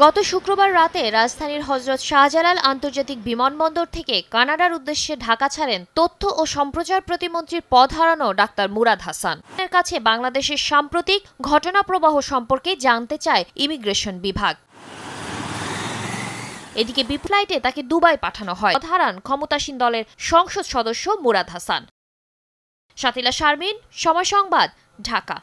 गत शुक्रवार राते राजधानीर हजरत शाहजालाल आंतर्जातिक विमानबंदर थेके कानाडार उद्देश्ये ढाका छाड़ेन तथ्य ओ सम्प्रचार प्रतिमंत्री पद हारानो डाक्तार मुराद हासान। तार काछे बांग्लादेशेर साम्प्रतिक घटना प्रवाह सम्पर्के जानते चाय इमिग्रेशन विभाग। एदिके बिप्लाइटे ताके दुबाई पाठानो हय। पद हारान क्षमतासीन दलेर संसद सदस्य मुराद हासान। शार्मिन, समय संबाद, ढाका।